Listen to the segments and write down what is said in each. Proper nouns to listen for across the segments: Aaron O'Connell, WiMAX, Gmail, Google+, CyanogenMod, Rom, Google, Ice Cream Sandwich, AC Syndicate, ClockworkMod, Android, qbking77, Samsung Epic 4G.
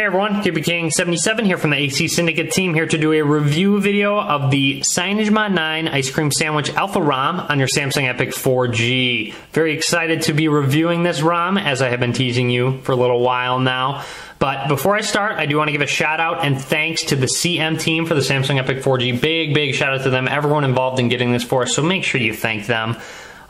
Hey everyone, qbking77 here from the AC Syndicate team, here to do a review video of the CyanogenMod 9 Ice Cream Sandwich Alpha ROM on your Samsung Epic 4G. Very excited to be reviewing this ROM, as I have been teasing you for a little while now. But before I start, I do want to give a shout out and thanks to the CM team for the Samsung Epic 4G. Big shout out to them, everyone involved in getting this for us, so make sure you thank them.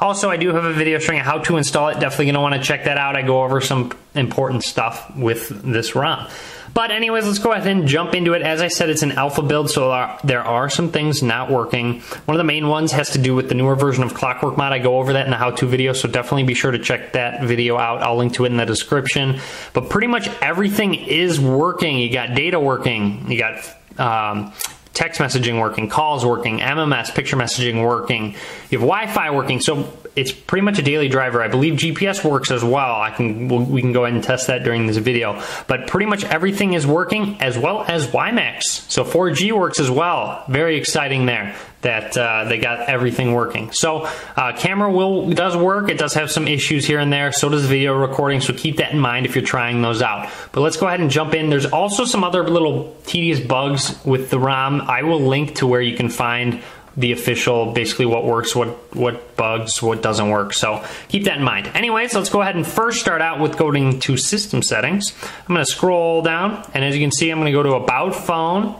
Also, I do have a video showing how to install it. Definitely going to want to check that out. I go over some important stuff with this ROM. But anyways, let's go ahead and jump into it. As I said, it's an alpha build, so there are some things not working. One of the main ones has to do with the newer version of ClockworkMod. I go over that in the how-to video, so definitely be sure to check that video out. I'll link to it in the description. But pretty much everything is working. You got data working. You got text messaging working, calls working, MMS, picture messaging working. You have Wi-Fi working, so it's pretty much a daily driver. I believe GPS works as well. We can go ahead and test that during this video. But pretty much everything is working, as well as WiMAX. So 4G works as well. Very exciting there that they got everything working. So camera does work. It does have some issues here and there. So does video recording. So keep that in mind if you're trying those out. But let's go ahead and jump in. There's also some other little tedious bugs with the ROM. I will link to where you can find the official, basically what works, what bugs, what doesn't work. So keep that in mind. Anyways, let's go ahead and first start out with going to system settings. I'm going to scroll down, and as you can see, I'm going to go to about phone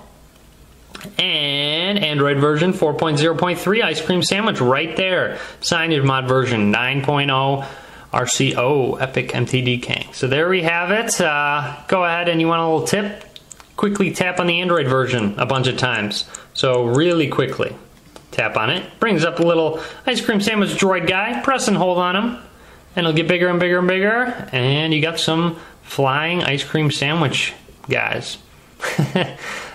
and Android version 4.0.3 Ice Cream Sandwich right there. CyanogenMod version 9.0 RCO Epic MTDK. So there we have it. Go ahead, and you want a little tip? Quickly tap on the Android version a bunch of times. So really quickly. Tap on it, brings up a little ice cream sandwich droid guy, press and hold on him, and it'll get bigger and bigger and bigger, and you got some flying ice cream sandwich guys.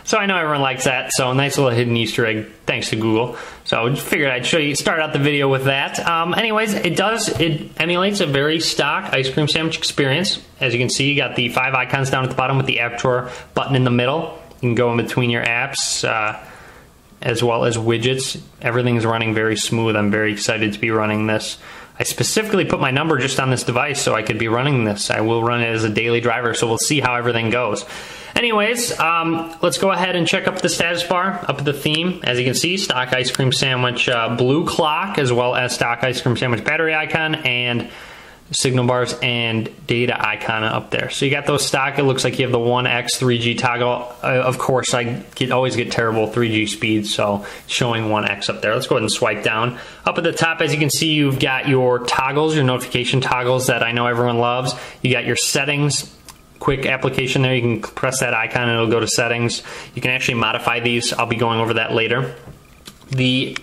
So I know everyone likes that, so nice little hidden Easter egg, thanks to Google. So I figured I'd show you, start out the video with that. Anyways, it emulates a very stock ice cream sandwich experience. As you can see, you got the 5 icons down at the bottom with the app drawer button in the middle. You can go in between your apps, as well as widgets. Everything's running very smooth. I'm very excited to be running this. I specifically put my number just on this device so I could be running this. I will run it as a daily driver, so we'll see how everything goes. Anyways, let's go ahead and check up the status bar, up the theme. As you can see, stock ice cream sandwich blue clock, as well as stock ice cream sandwich battery icon, and signal bars and data icon up there. So you got those stock. It looks like you have the 1x 3G toggle. Of course, I always get terrible 3G speeds, so showing 1x up there. Let's go ahead and swipe down. Up at the top, as you can see, you've got your toggles, your notification toggles that I know everyone loves. You got your settings. Quick application there. You can press that icon and it'll go to settings. You can actually modify these. I'll be going over that later. The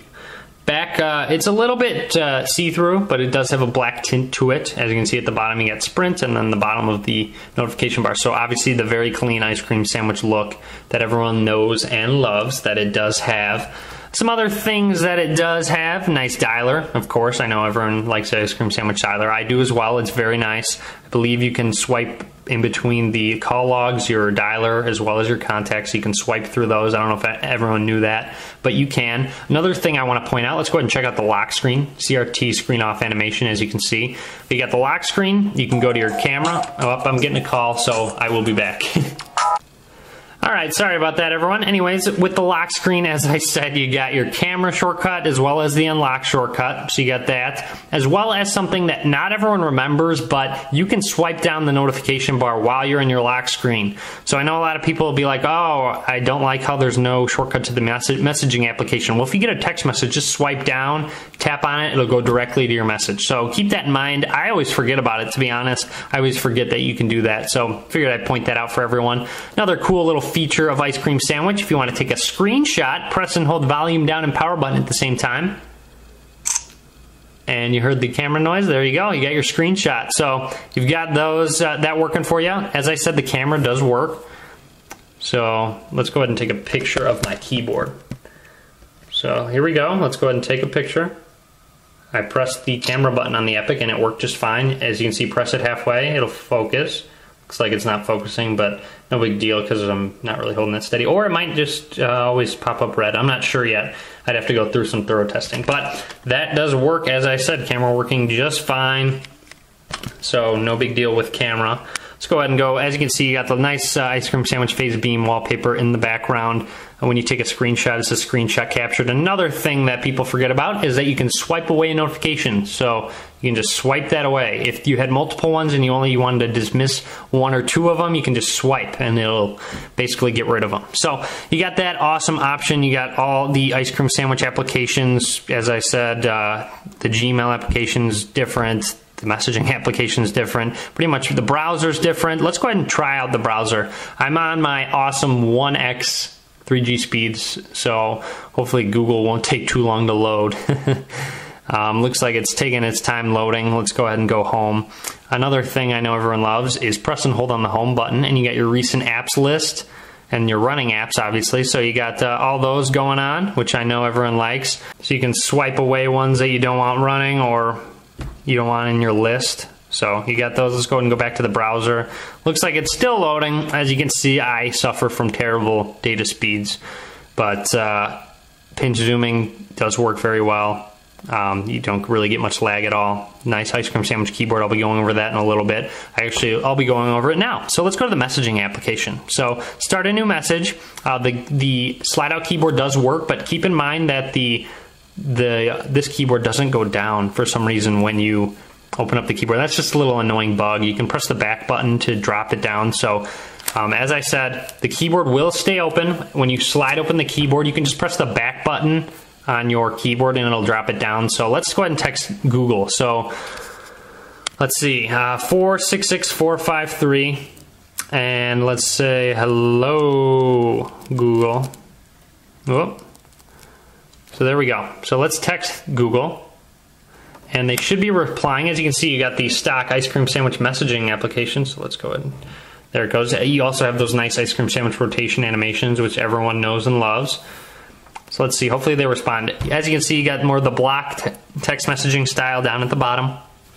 back, it's a little bit see-through, but it does have a black tint to it. As you can see at the bottom, you got Sprint and then the bottom of the notification bar. So obviously the very clean ice cream sandwich look that everyone knows and loves that it does have. Some other things that it does have, nice dialer, of course. I know everyone likes the ice cream sandwich dialer. I do as well, it's very nice. I believe you can swipe in between the call logs, your dialer, as well as your contacts. You can swipe through those. I don't know if everyone knew that, but you can. Another thing I want to point out, let's go ahead and check out the lock screen, CRT screen off animation, as you can see. You got the lock screen, you can go to your camera. Oh, I'm getting a call, so I will be back. Alright, sorry about that everyone. Anyways, with the lock screen, as I said, you got your camera shortcut as well as the unlock shortcut, so you got that, as well as something that not everyone remembers, but you can swipe down the notification bar while you're in your lock screen. So I know a lot of people will be like, oh, I don't like how there's no shortcut to the messaging application. Well, if you get a text message, just swipe down, tap on it, it'll go directly to your message. So keep that in mind. I always forget about it, to be honest. I always forget that you can do that, so figured I'd point that out for everyone. Another cool little feature of Ice Cream Sandwich. If you want to take a screenshot, press and hold volume down and power button at the same time. And you heard the camera noise. There you go. You got your screenshot. So you've got those that working for you. As I said, the camera does work. So let's go ahead and take a picture of my keyboard. So here we go. Let's go ahead and take a picture. I pressed the camera button on the Epic and it worked just fine. As you can see, press it halfway. It'll focus. Looks like it's not focusing, but no big deal because I'm not really holding that steady. Or it might just always pop up red. I'm not sure yet. I'd have to go through some thorough testing. But that does work. As I said, camera working just fine. So no big deal with camera. Let's go ahead and go. As you can see, you got the nice ice cream sandwich phase beam wallpaper in the background. When you take a screenshot, it's a screenshot captured. Another thing that people forget about is that you can swipe away a notification. So you can just swipe that away. If you had multiple ones and you wanted to dismiss one or two of them, you can just swipe and it'll basically get rid of them. So you got that awesome option. You got all the ice cream sandwich applications. As I said, the Gmail application is different. The messaging application is different. Pretty much the browser is different. Let's go ahead and try out the browser. I'm on my awesome 1x 3G speeds, so hopefully Google won't take too long to load. Looks like it's taking its time loading. Let's go ahead and go home. Another thing I know everyone loves is press and hold on the home button, and you got your recent apps list and your running apps, obviously. So you got all those going on, which I know everyone likes. So you can swipe away ones that you don't want running or you don't want in your list. So you got those. Let's go ahead and go back to the browser. Looks like it's still loading. As you can see, I suffer from terrible data speeds, but pinch zooming does work very well. You don't really get much lag at all. Nice ice cream sandwich keyboard. I'll be going over that in a little bit. I'll be going over it now. So let's go to the messaging application. So start a new message. The slide out keyboard does work, but keep in mind that this keyboard doesn't go down for some reason when you open up the keyboard. That's just a little annoying bug. You can press the back button to drop it down. So as I said, the keyboard will stay open. When you slide open the keyboard, you can just press the back button on your keyboard and it'll drop it down. So let's go ahead and text Google. So let's see, 466453, and let's say hello Google. Whoop. So there we go. So let's text Google, and they should be replying. As you can see, you got the stock ice cream sandwich messaging application. So let's go ahead and there it goes. You also have those nice ice cream sandwich rotation animations, which everyone knows and loves. So let's see, hopefully they respond. As you can see, you got more of the block text messaging style down at the bottom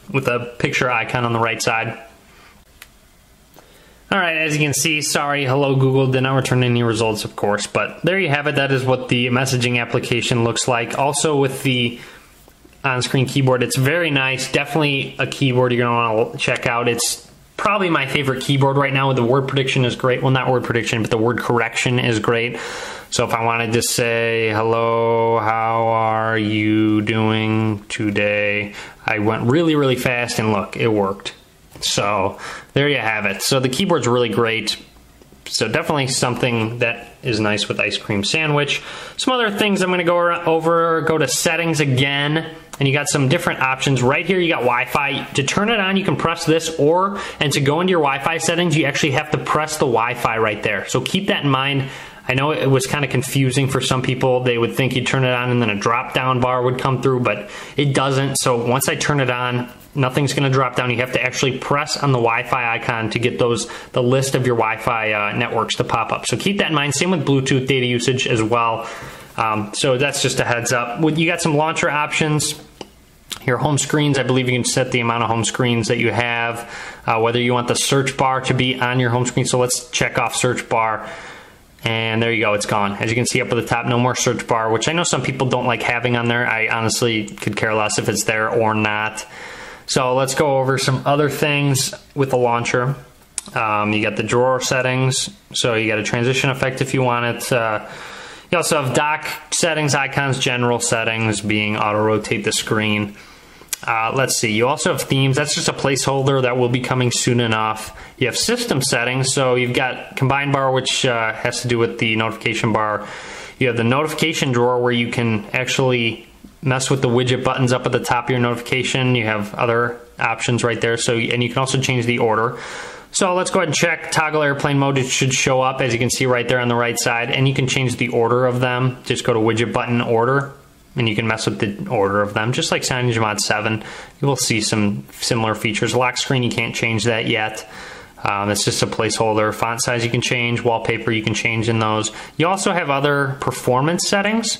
with a picture icon on the right side. All right, as you can see, sorry, hello Google did not return any results, of course, but there you have it. That is what the messaging application looks like. Also with the on-screen keyboard, it's very nice. Definitely a keyboard you're gonna wanna check out. It's probably my favorite keyboard right now. The word prediction is great. Well, not word prediction, but the word correction is great. So if I wanted to say, hello, how are you doing today? I went really, really fast and look, it worked. So there you have it. So the keyboard's really great. So definitely something that is nice with ice cream sandwich. Some other things I'm gonna go over, go to settings again, and you got some different options. Right here you got Wi-Fi. To turn it on, you can press this, and to go into your Wi-Fi settings, you actually have to press the Wi-Fi right there. So keep that in mind. I know it was kind of confusing for some people. They would think you'd turn it on and then a drop-down bar would come through, but it doesn't. So once I turn it on, nothing's gonna drop down. You have to actually press on the Wi-Fi icon to get the list of your Wi-Fi networks to pop up. So keep that in mind. Same with Bluetooth data usage as well. So that's just a heads up. You got some launcher options. Your home screens, I believe you can set the amount of home screens that you have, whether you want the search bar to be on your home screen. So let's check off search bar. And there you go, it's gone. As you can see up at the top, no more search bar, which I know some people don't like having on there. I honestly could care less if it's there or not. So let's go over some other things with the launcher. You got the drawer settings, so you got a transition effect if you want it. You also have dock settings, icons, general settings, being auto-rotate the screen. Let's see, you also have themes. That's just a placeholder that will be coming soon enough. You have system settings, so you've got combined bar, which has to do with the notification bar. You have the notification drawer where you can actually mess with the widget buttons up at the top of your notification. You have other options right there, so, and you can also change the order. So let's go ahead and check toggle airplane mode. It should show up, as you can see right there on the right side, and you can change the order of them. Just go to widget button order, and you can mess with the order of them. Just like CyanogenMod 7, you will see some similar features. Lock screen, you can't change that yet. It's just a placeholder. Font size you can change, wallpaper you can change in those. You also have other performance settings,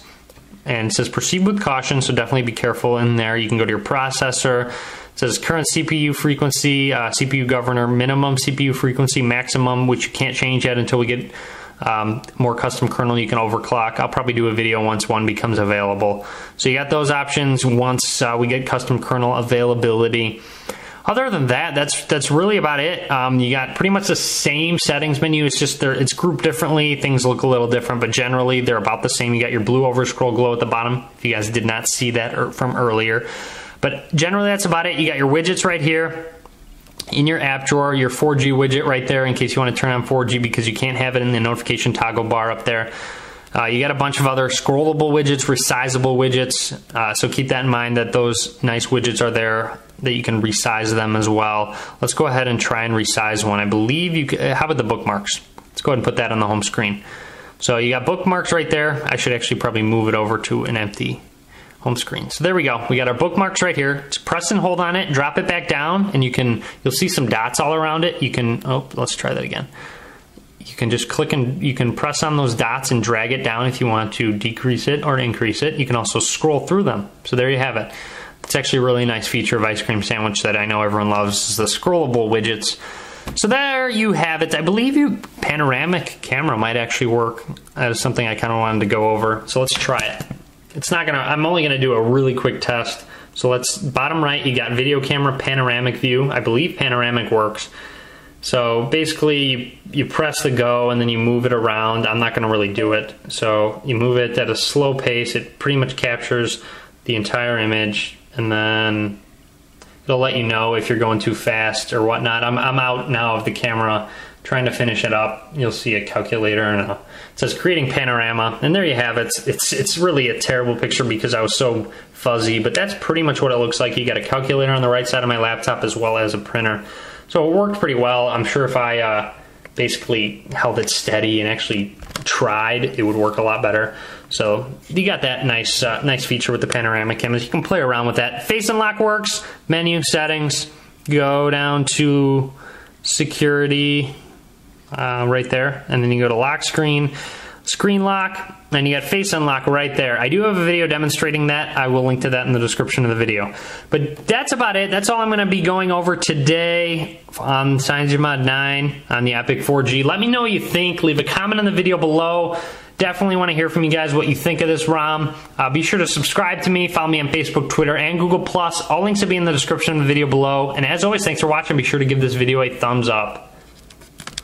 and it says proceed with caution, so definitely be careful in there. You can go to your processor. It says current CPU frequency, CPU governor, minimum CPU frequency, maximum, which you can't change yet until we get more custom kernel. You can overclock. I'll probably do a video once one becomes available. So you got those options once we get custom kernel availability. Other than that, that's really about it. You got pretty much the same settings menu. It's just it's grouped differently. Things look a little different, but generally they're about the same. You got your blue overscroll glow at the bottom, if you guys did not see that from earlier. But generally that's about it. You got your widgets right here. In your app drawer, your 4G widget right there in case you want to turn on 4G because you can't have it in the notification toggle bar up there. You got a bunch of other scrollable widgets, resizable widgets, so keep that in mind that those nice widgets are there that you can resize them as well. Let's go ahead and try and resize one. I believe you can, how about the bookmarks? Let's go ahead and put that on the home screen. So you got bookmarks right there. I should actually probably move it over to an empty home screen. So there we go. We got our bookmarks right here. Just press and hold on it, drop it back down, and you'll see some dots all around it. You can, oh, let's try that again. You can just click and you can press on those dots and drag it down if you want to decrease it or increase it. You can also scroll through them. So there you have it. It's actually a really nice feature of Ice Cream Sandwich that I know everyone loves, is the scrollable widgets. So there you have it. I believe your panoramic camera might actually work. That is something I kind of wanted to go over. So let's try it. It's not gonna, I'm only gonna do a really quick test. So let's, bottom right, you got video camera, panoramic view. I believe panoramic works. So basically you press the go and then you move it around. I'm not gonna really do it. So you move it at a slow pace. It pretty much captures the entire image, and then it'll let you know if you're going too fast or whatnot. I'm out now of the camera, trying to finish it up. You'll see a calculator and it says creating panorama, and there you have it. It's really a terrible picture because I was so fuzzy, but that's pretty much what it looks like. You got a calculator on the right side of my laptop as well as a printer. So it worked pretty well. I'm sure if I basically held it steady and actually tried, it would work a lot better. So you got that nice nice feature with the panoramic cameras. You can play around with that. Face unlock works. Menu settings, go down to security right there, and then you go to lock screen, screen lock, and you got face unlock right there. I do have a video demonstrating that. I will link to that in the description of the video. But that's about it. That's all I'm gonna be going over today on CyanogenMod 9 on the Epic 4G. Let me know what you think. Leave a comment on the video below. Definitely want to hear from you guys what you think of this ROM. Be sure to subscribe to me. Follow me on Facebook, Twitter, and Google+. All links will be in the description of the video below. And as always, thanks for watching. Be sure to give this video a thumbs up.